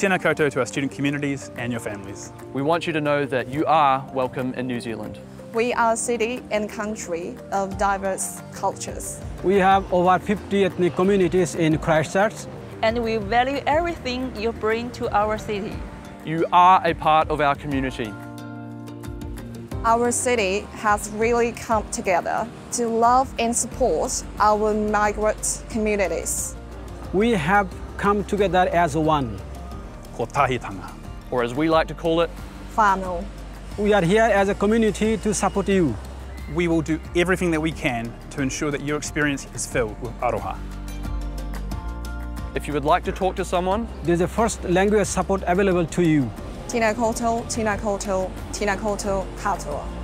Tēnā koutou to our student communities and your families. We want you to know that you are welcome in New Zealand. We are a city and country of diverse cultures. We have over 50 ethnic communities in Christchurch. And we value everything you bring to our city. You are a part of our community. Our city has really come together to love and support our migrant communities. We have come together as one. Kotahitanga. Or as we like to call it, whamu. We are here as a community to support you. We will do everything that we can to ensure that your experience is filled with aroha. If you would like to talk to someone, there's a first language support available to you. Tinakoto Katoa.